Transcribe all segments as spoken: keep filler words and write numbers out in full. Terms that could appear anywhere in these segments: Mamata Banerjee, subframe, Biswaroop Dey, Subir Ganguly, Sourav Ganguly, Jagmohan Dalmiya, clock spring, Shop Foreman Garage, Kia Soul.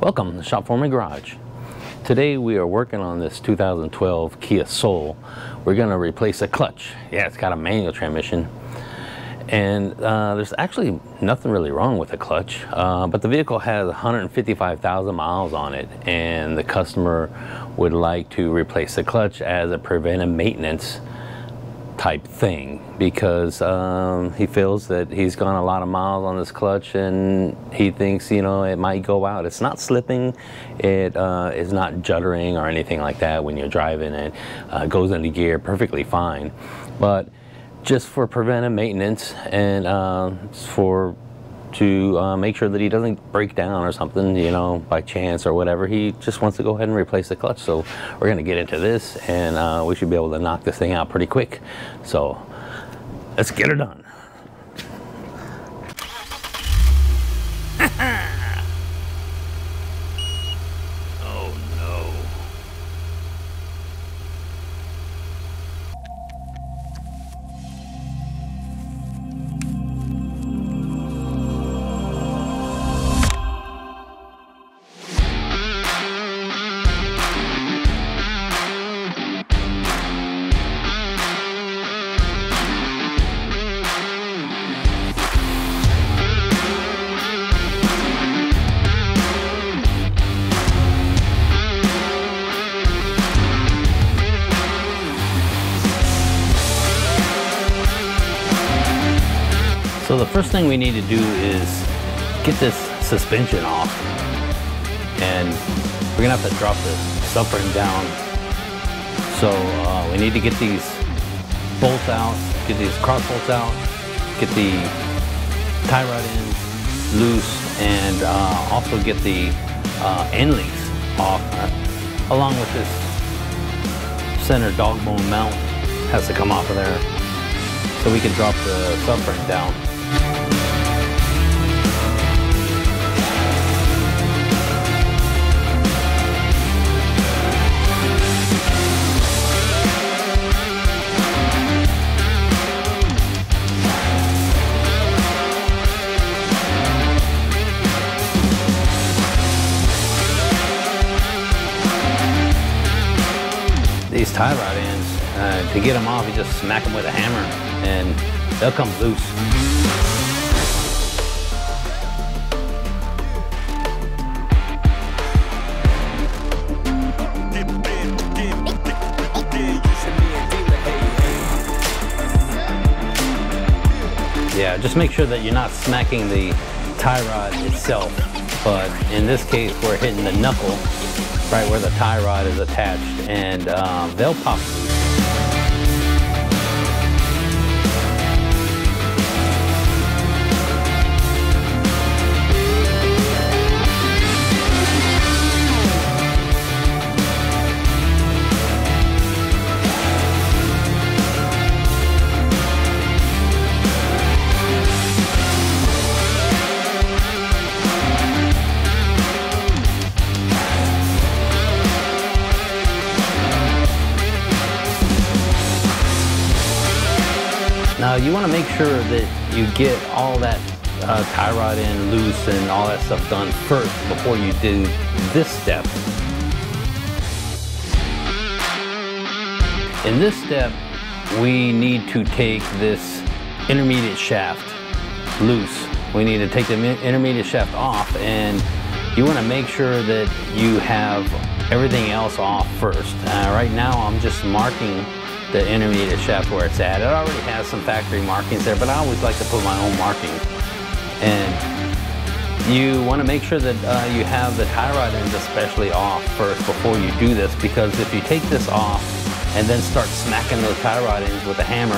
Welcome to Shop Foreman Garage. Today we are working on this two thousand twelve Kia Soul. We're going to replace a clutch. Yeah, it's got a manual transmission. And uh, there's actually nothing really wrong with the clutch, uh, but the vehicle has one hundred fifty-five thousand miles on it, and the customer would like to replace the clutch as a preventive maintenance type thing, because um, he feels that he's gone a lot of miles on this clutch and he thinks, you know, it might go out. It's not slipping, it uh, is not juddering or anything like that when you're driving. It uh, goes into gear perfectly fine, but just for preventive maintenance and uh, for to uh, make sure that he doesn't break down or something, you know, by chance or whatever. He just wants to go ahead and replace the clutch. So we're going to get into this, and uh, we should be able to knock this thing out pretty quick. So let's get her done. So the first thing we need to do is get this suspension off, and we're going to have to drop the subframe down. So uh, we need to get these bolts out, get these cross bolts out, get the tie rod in loose, and uh, also get the uh, end links off, uh, along with this center dog bone mount has to come off of there so we can drop the subframe down. These tie rod ends, uh, to get them off, you just smack them with a hammer and they'll come loose. Yeah, just make sure that you're not smacking the tie rod itself, but in this case we're hitting the knuckle right where the tie rod is attached, and um, they'll pop. Now you want to make sure that you get all that uh, tie rod in loose and all that stuff done first before you do this step. In this step, we need to take this intermediate shaft loose. We need to take the intermediate shaft off, and you want to make sure that you have everything else off first. Uh, right now I'm just marking the intermediate shaft where it's at. It already has some factory markings there, but I always like to put my own marking. And you want to make sure that uh, you have the tie rod ends especially off first before you do this, because if you take this off and then start smacking those tie rod ends with a hammer,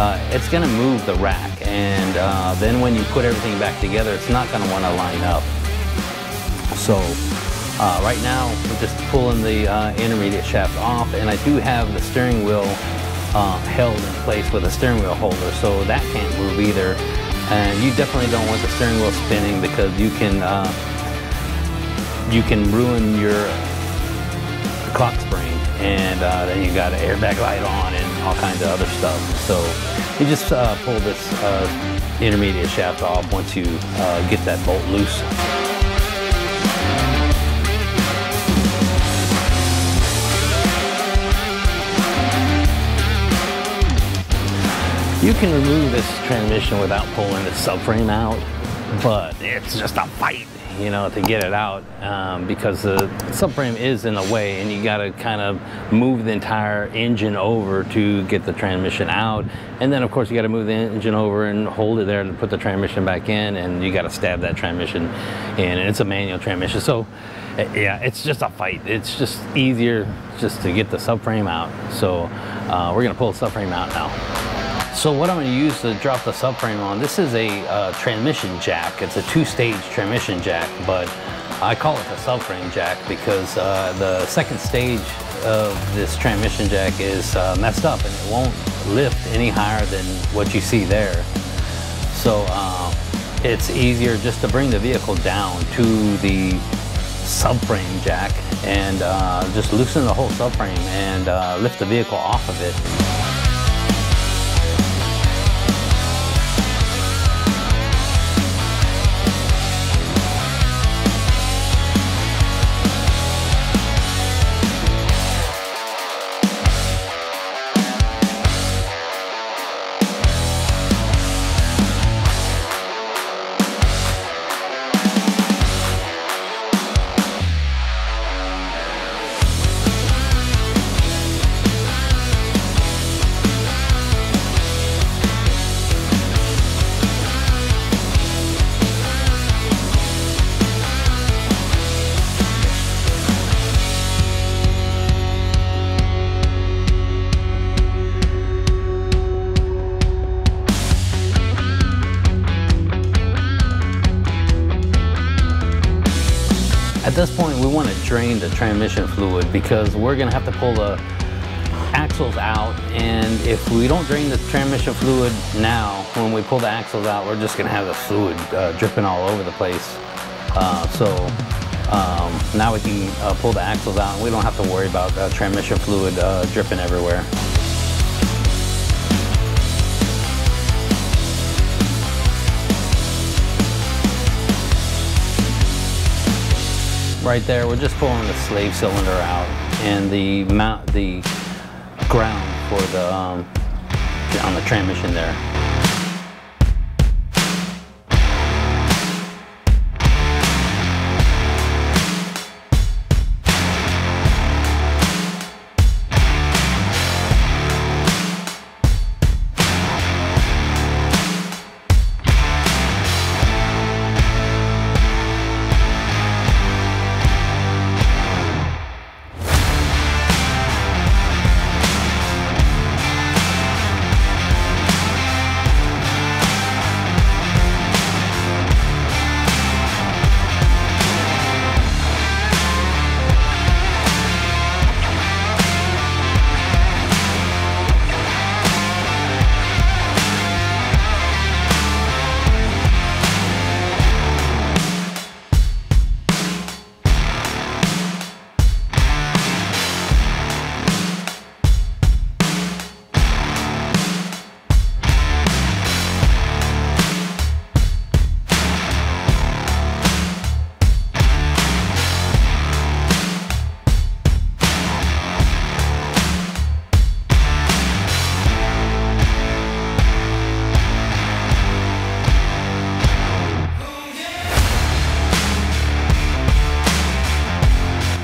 uh, it's going to move the rack, and uh, then when you put everything back together, it's not going to want to line up. So Uh, right now, we're just pulling the uh, intermediate shaft off, and I do have the steering wheel uh, held in place with a steering wheel holder, so that can't move either. And you definitely don't want the steering wheel spinning, because you can uh, you can ruin your clock spring, and uh, then you got an airbag light on and all kinds of other stuff. So you just uh, pull this uh, intermediate shaft off once you uh, get that bolt loose. You can remove this transmission without pulling the subframe out, but it's just a fight, you know, to get it out, um, because the subframe is in the way and you got to kind of move the entire engine over to get the transmission out. And then of course you got to move the engine over and hold it there and put the transmission back in, and you got to stab that transmission in, and it's a manual transmission. So yeah, it's just a fight. It's just easier just to get the subframe out. So uh, we're going to pull the subframe out now. So what I'm going to use to drop the subframe on, this is a uh, transmission jack. It's a two-stage transmission jack, but I call it the subframe jack because uh, the second stage of this transmission jack is uh, messed up and it won't lift any higher than what you see there. So uh, it's easier just to bring the vehicle down to the subframe jack and uh, just loosen the whole subframe and uh, lift the vehicle off of it. At this point, we want to drain the transmission fluid because we're going to have to pull the axles out, and if we don't drain the transmission fluid now, when we pull the axles out, we're just going to have the fluid uh, dripping all over the place. Uh, so um, now we can uh, pull the axles out and we don't have to worry about uh, transmission fluid uh, dripping everywhere. Right there, we're just pulling the slave cylinder out and the mount, the ground for the um, on the transmission there.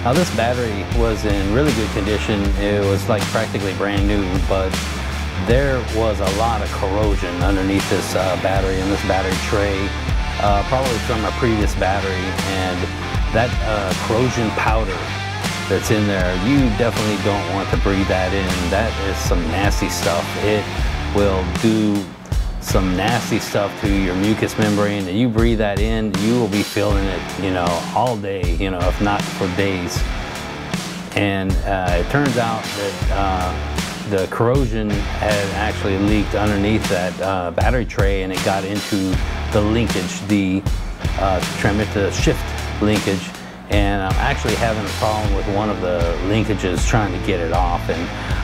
Now this battery was in really good condition. It was like practically brand new, but there was a lot of corrosion underneath this uh, battery and this battery tray, uh, probably from a previous battery, and that uh, corrosion powder that's in there, you definitely don't want to breathe that in. That is some nasty stuff. It will do some nasty stuff to your mucous membrane, and you breathe that in, you will be feeling it, you know, all day, you know, if not for days. And uh, it turns out that uh, the corrosion had actually leaked underneath that uh, battery tray, and it got into the linkage, the uh, transmitter shift linkage, and I'm actually having a problem with one of the linkages trying to get it off, and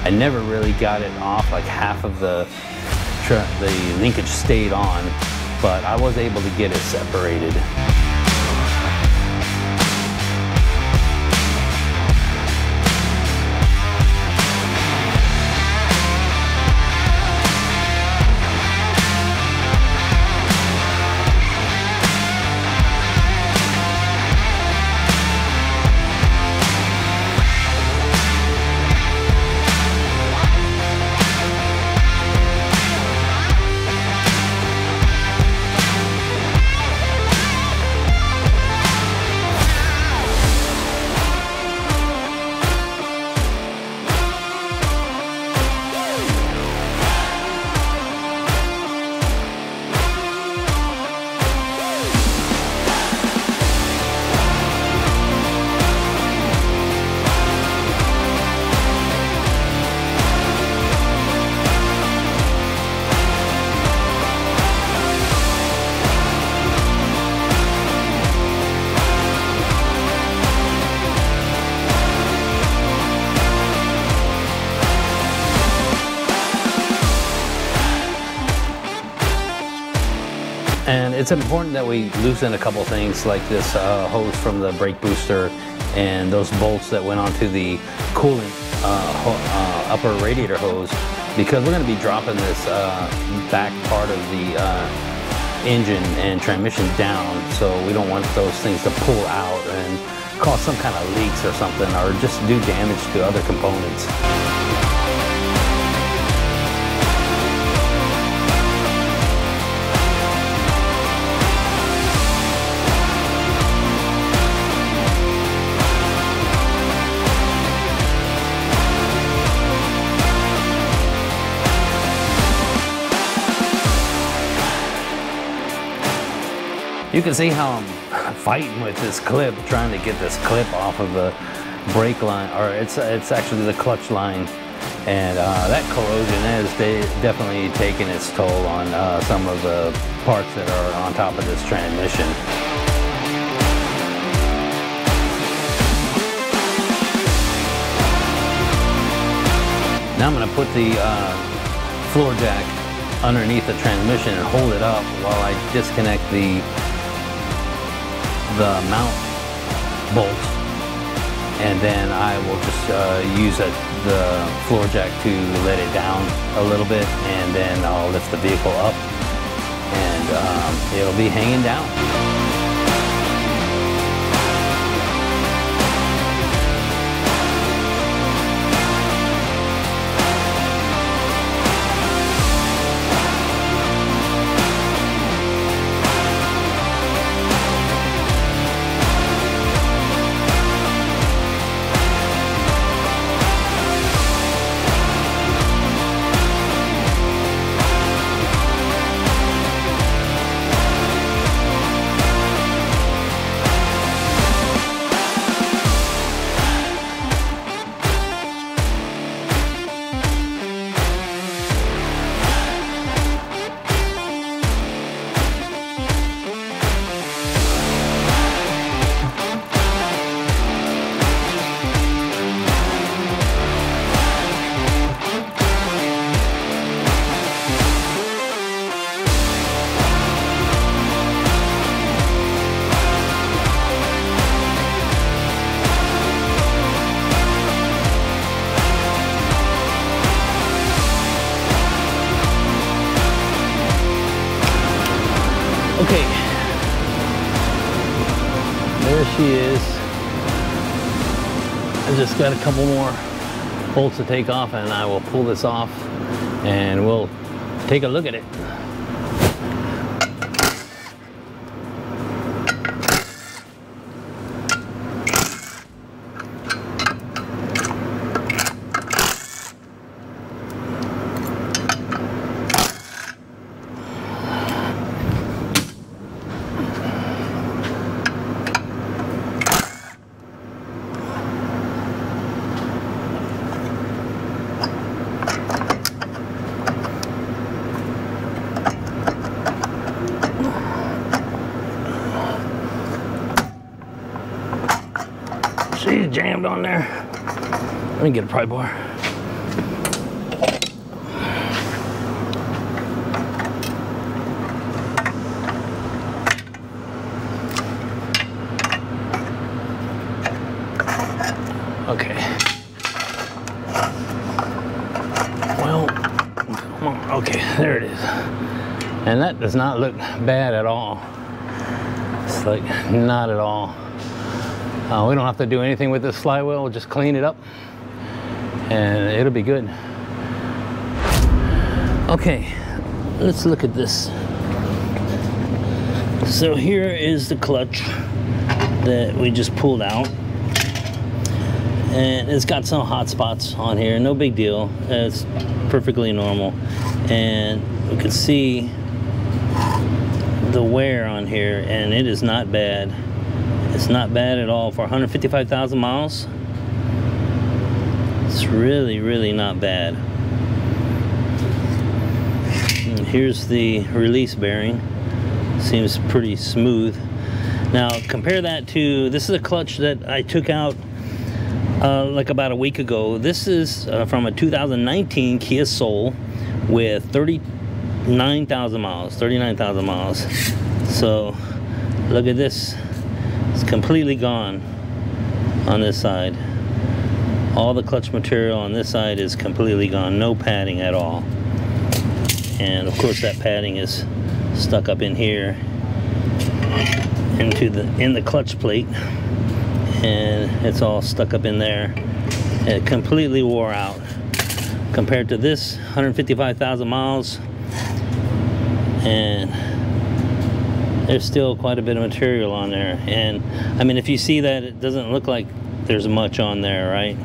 I never really got it off. Like half of the the linkage stayed on, but I was able to get it separated. it's important that we loosen a couple things like this uh, hose from the brake booster and those bolts that went onto the coolant uh, uh, upper radiator hose, because we're going to be dropping this uh, back part of the uh, engine and transmission down, so we don't want those things to pull out and cause some kind of leaks or something, or just do damage to other components. You can see how I'm fighting with this clip, trying to get this clip off of the brake line, or it's it's actually the clutch line, and uh, that corrosion has definitely taken its toll on uh, some of the parts that are on top of this transmission. Now I'm going to put the uh, floor jack underneath the transmission and hold it up while I disconnect the the mount bolt, and then I will just uh, use a, the floor jack to let it down a little bit, and then I'll lift the vehicle up and um, it'll be hanging down. Okay, there she is. I just got a couple more bolts to take off and I will pull this off and we'll take a look at it. She's jammed on there. Let me get a pry bar. Okay. Well, come on. Okay, there it is. And that does not look bad at all. It's like not at all. Uh, we don't have to do anything with this slide wheel, we'll just clean it up and it'll be good. Okay, let's look at this. So here is the clutch that we just pulled out, and it's got some hot spots on here, no big deal, it's perfectly normal. And we can see the wear on here, and it is not bad. It's not bad at all for one hundred fifty-five thousand miles. It's really, really not bad. And here's the release bearing. Seems pretty smooth. Now compare that to, this is a clutch that I took out uh, like about a week ago. This is uh, from a two thousand nineteen Kia Soul with thirty-nine thousand miles, thirty-nine thousand miles. So look at this, it's completely gone on this side. All the clutch material on this side is completely gone, no padding at all. And of course that padding is stuck up in here into the in the clutch plate, and it's all stuck up in there. It completely wore out compared to this one hundred fifty-five thousand miles, and there's still quite a bit of material on there. And I mean, if you see that, it doesn't look like there's much on there, right?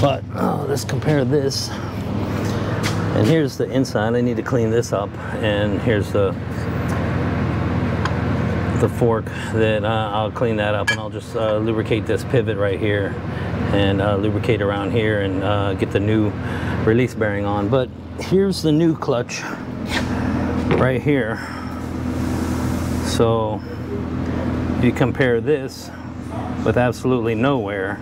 But oh, let's compare this. And here's the inside. I need to clean this up. And here's the the fork that uh, I'll clean that up, and I'll just uh, lubricate this pivot right here, and uh, lubricate around here, and uh, get the new release bearing on. But here's the new clutch right here. So if you compare this with absolutely nowhere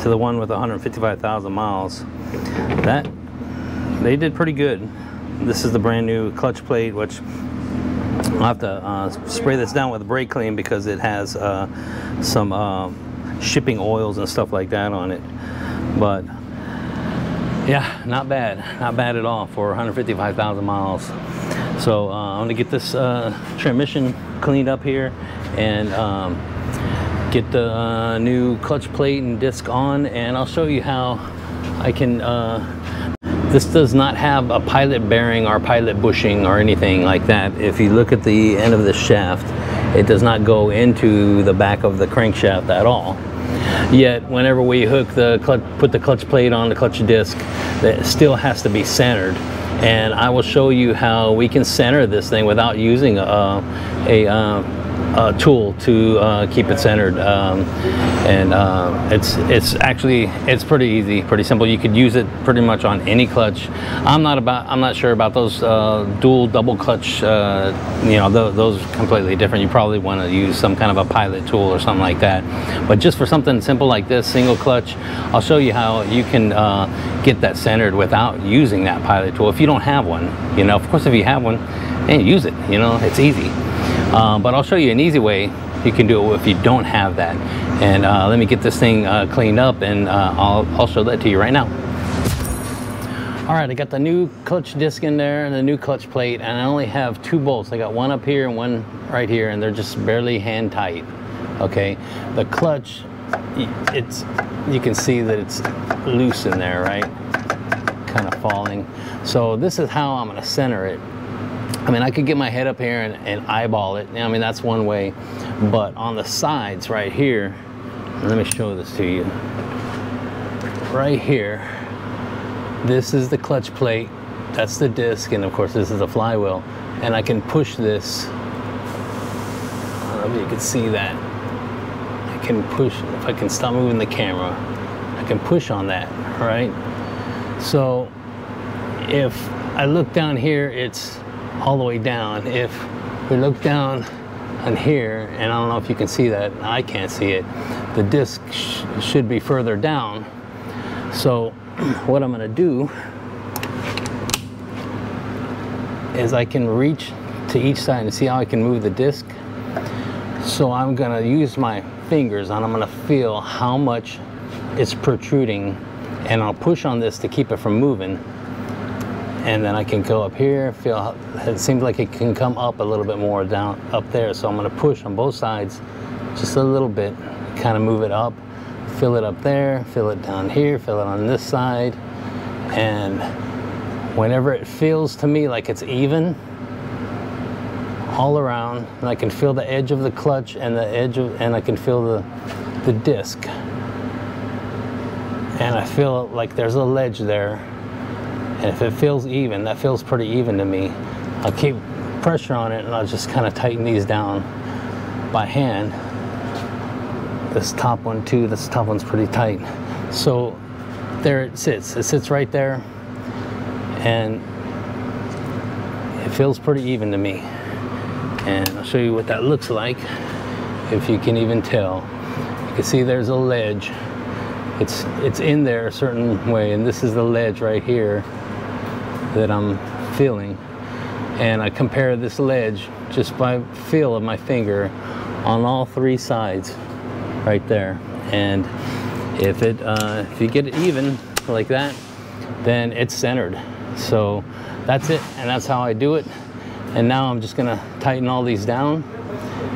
to the one with one hundred fifty-five thousand miles, that they did pretty good. This is the brand new clutch plate, which I'll have to uh, spray this down with a brake clean because it has uh, some uh, shipping oils and stuff like that on it. But yeah, not bad, not bad at all for one hundred fifty-five thousand miles. So uh, I'm gonna get this uh, transmission cleaned up here, and um, get the uh, new clutch plate and disc on, and I'll show you how I can uh, this does not have a pilot bearing or pilot bushing or anything like that. If you look at the end of the shaft, it does not go into the back of the crankshaft at all. Yet whenever we hook the clutch, put the clutch plate on the clutch disc, that still has to be centered. And I will show you how we can center this thing without using a, a, a Uh, tool to uh, keep it centered, um, and uh, it's it's actually it's pretty easy, pretty simple. You could use it pretty much on any clutch. I'm not about I'm not sure about those uh, dual double clutch. Uh, you know, th those are completely different. You probably want to use some kind of a pilot tool or something like that. But just for something simple like this, single clutch, I'll show you how you can uh, get that centered without using that pilot tool. If you don't have one, you know, of course, if you have one, and use it. You know, it's easy. Uh, but I'll show you an easy way you can do it if you don't have that. And uh, let me get this thing uh, cleaned up, and uh, I'll, I'll show that to you right now. All right, I got the new clutch disc in there and the new clutch plate, and I only have two bolts. I got one up here and one right here, and they're just barely hand tight. Okay, the clutch, it's you can see that it's loose in there, right? Kind of falling. So this is how I'm gonna center it. I mean, I could get my head up here and, and eyeball it. I mean, that's one way. But on the sides right here, let me show this to you. Right here, this is the clutch plate. That's the disc. And of course, this is the flywheel. And I can push this. I don't know if you can see that. I can push, if I can stop moving the camera, I can push on that, right? So if I look down here, it's all the way down. If we look down on here, and I don't know if you can see that, I can't see it, the disc sh should be further down. So what I'm going to do is I can reach to each side and see how I can move the disc. So I'm going to use my fingers, and I'm going to feel how much it's protruding, and I'll push on this to keep it from moving. And then I can go up here, feel, it seems like it can come up a little bit more down up there. So I'm gonna push on both sides just a little bit, kind of move it up, feel it up there, feel it down here, feel it on this side. And whenever it feels to me like it's even all around, and I can feel the edge of the clutch and the edge of, and I can feel the, the disc. And I feel like there's a ledge there. And if it feels even, that feels pretty even to me. I'll keep pressure on it, and I'll just kind of tighten these down by hand. This top one too, this top one's pretty tight. So there it sits, it sits right there, and it feels pretty even to me. And I'll show you what that looks like, if you can even tell. You can see there's a ledge. It's, it's in there a certain way, and this is the ledge right here that I'm feeling. and I compare this ledge just by feel of my finger on all three sides right there. And if it uh, if you get it even like that, then it's centered. So that's it, and that's how I do it. And now I'm just gonna tighten all these down,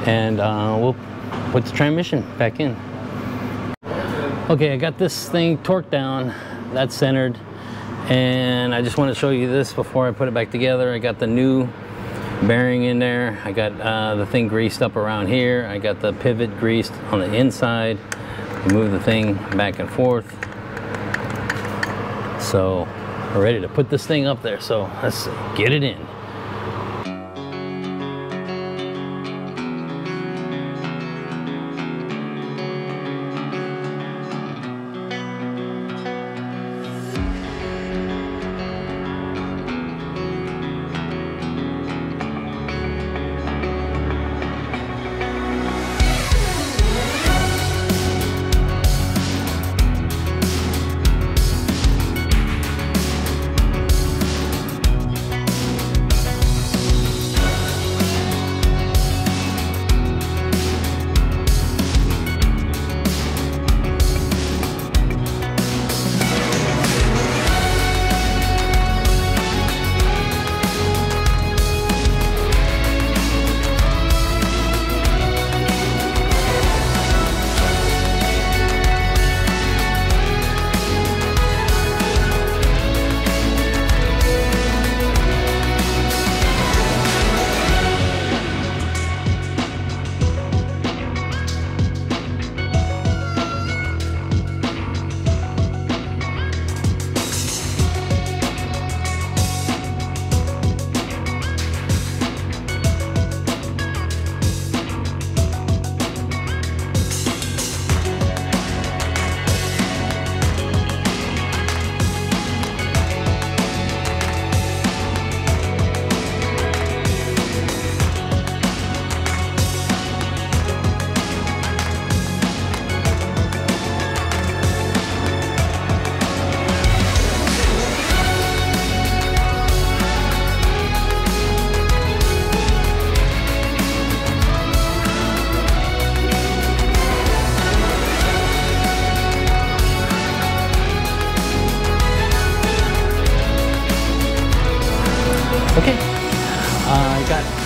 and uh, we'll put the transmission back in. Okay, I got this thing torqued down, that's centered, and I just want to show you this before I put it back together. I got the new bearing in there, I got uh, the thing greased up around here, I got the pivot greased on the inside. Move the thing back and forth, so we're ready to put this thing up there, so let's get it in.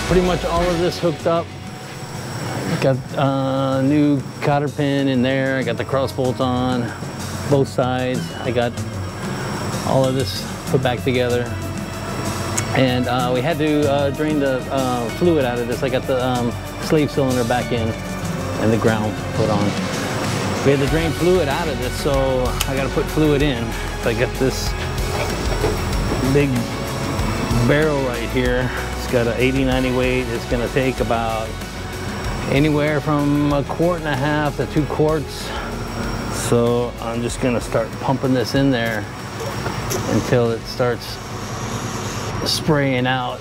Pretty much all of this hooked up. Got a uh, new cotter pin in there. I got the cross bolt on both sides. I got all of this put back together. And uh, we had to uh, drain the uh, fluid out of this. I got the um, sleeve cylinder back in and the ground put on. We had to drain fluid out of this, so I got to put fluid in. So I got this big barrel right here. Got an eighty ninety weight. It's gonna take about anywhere from a quart and a half to two quarts. So I'm just gonna start pumping this in there until it starts spraying out,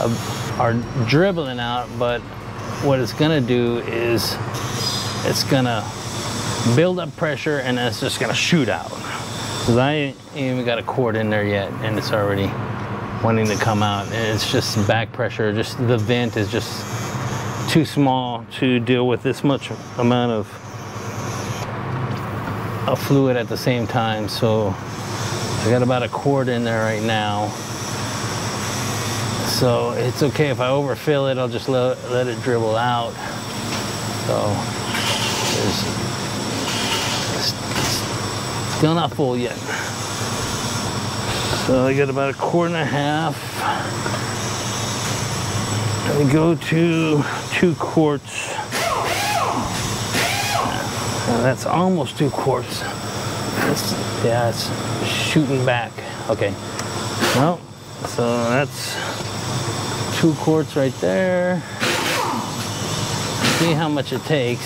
uh, or dribbling out. But what it's gonna do is it's gonna build up pressure and then it's just gonna shoot out. Cause I ain't even got a quart in there yet and it's already wanting to come out, and it's just back pressure. Just the vent is just too small to deal with this much amount of, of fluid at the same time. So I got about a quart in there right now, so it's okay if I overfill it. I'll just let, let it dribble out. So it's still not full yet. So I got about a quart and a half. And we go to two quarts. Now that's almost two quarts. It's, yeah, it's shooting back. Okay. Well, so that's two quarts right there. See how much it takes.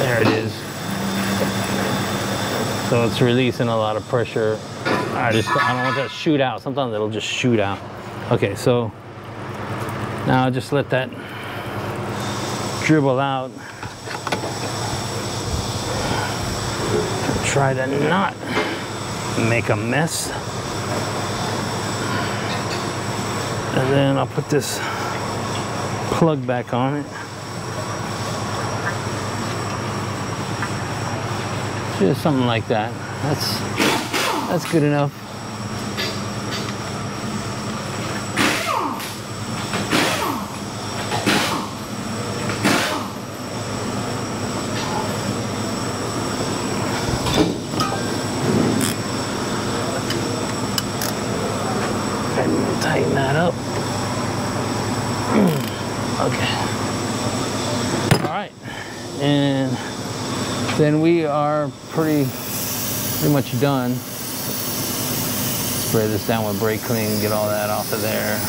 There it is. So it's releasing a lot of pressure. I just, I don't want that to shoot out. Sometimes it'll just shoot out. Okay, so now I'll just let that dribble out. Try to not make a mess. And then I'll put this plug back on it. Just something like that. That's, that's good enough. Tighten that up. Okay. All right. And then we are pretty, pretty much done. Spray this down with brake clean, get all that off of there.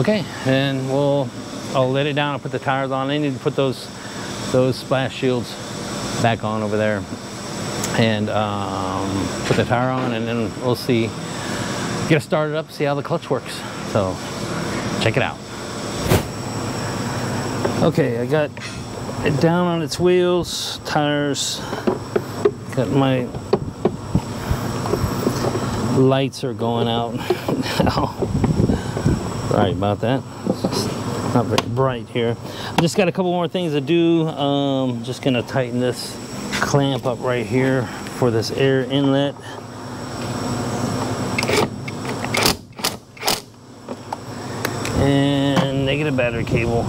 Okay, and we'll, I'll let it down, I'll put the tires on. I need to put those those splash shields back on over there and um, put the tire on, and then we'll see, get it started up, see how the clutch works. So check it out. Okay, I got it down on its wheels, tires, got my lights are going out now. Sorry about that. Not very bright here. I just got a couple more things to do. Um, just gonna tighten this clamp up right here for this air inlet. And negative battery cable.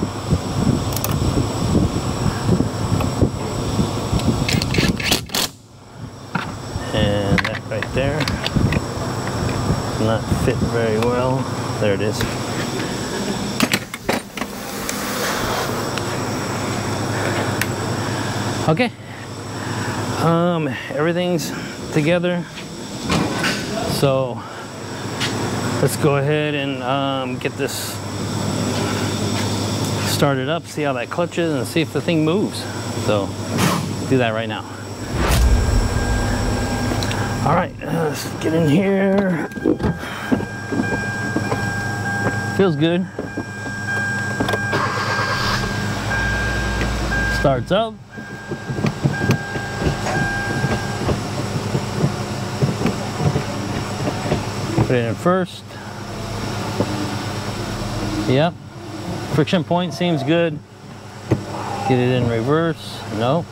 And that right there. Not fit very well. There it is. Okay, um, everything's together, so let's go ahead and um, get this started up, see how that clutches, and see if the thing moves. So do that right now. All right, let's get in here. Feels good. Starts up. Put it in first. Yep. Friction point seems good. Get it in reverse. No.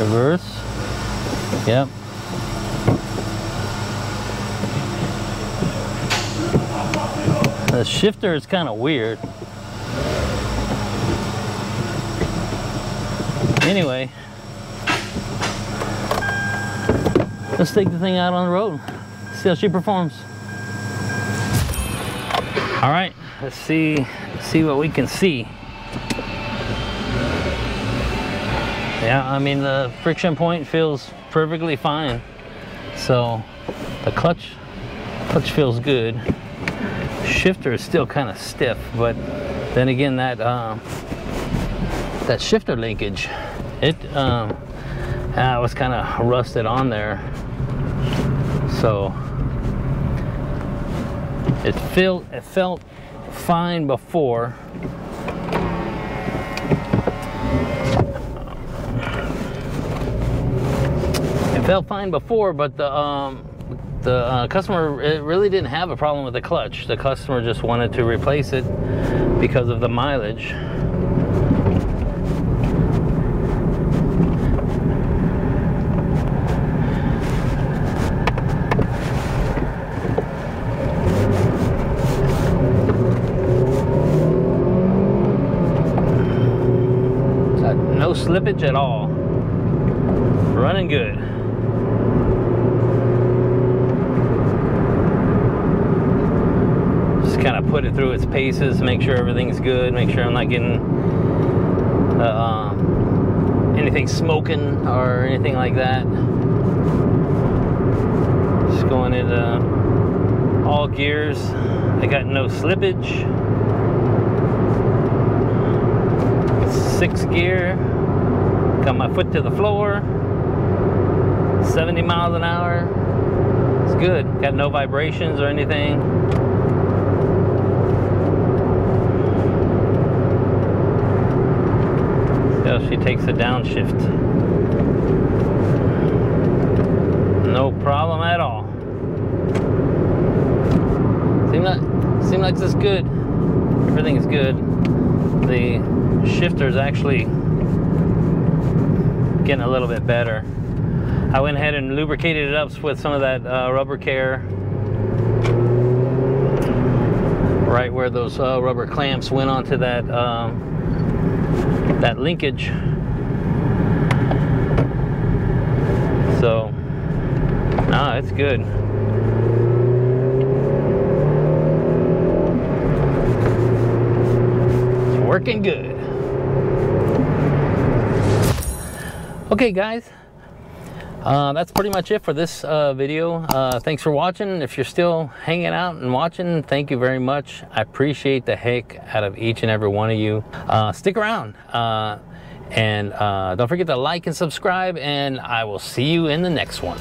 Reverse. Yep. The shifter is kind of weird. Anyway. Let's take the thing out on the road, see how she performs. All right, let's see, see what we can see. Yeah, I mean, the friction point feels perfectly fine. So the clutch, clutch feels good. Shifter is still kind of stiff, but then again, that um, that shifter linkage, it um, uh, was kind of rusted on there. So it felt it felt fine before. It felt fine before, but the um, the uh, customer it really didn't have a problem with the clutch. The customer just wanted to replace it because of the mileage. Slippage at all. Running good. Just kind of put it through its paces, make sure everything's good, make sure I'm not getting uh, anything smoking or anything like that. Just going into all gears. I got no slippage. Sixth gear. Got my foot to the floor, seventy miles an hour. It's good, got no vibrations or anything. she takes a downshift. No problem at all. Seems like, seems like this is good. Everything is good. The shifter's actually getting a little bit better. I went ahead and lubricated it up with some of that uh, rubber care, right where those uh, rubber clamps went onto that um, that linkage. So, no, it's good. It's working good. Okay, guys. Uh, that's pretty much it for this uh, video. Uh, thanks for watching. If you're still hanging out and watching, thank you very much. I appreciate the heck out of each and every one of you. Uh, stick around uh, and uh, don't forget to like and subscribe, and I will see you in the next one.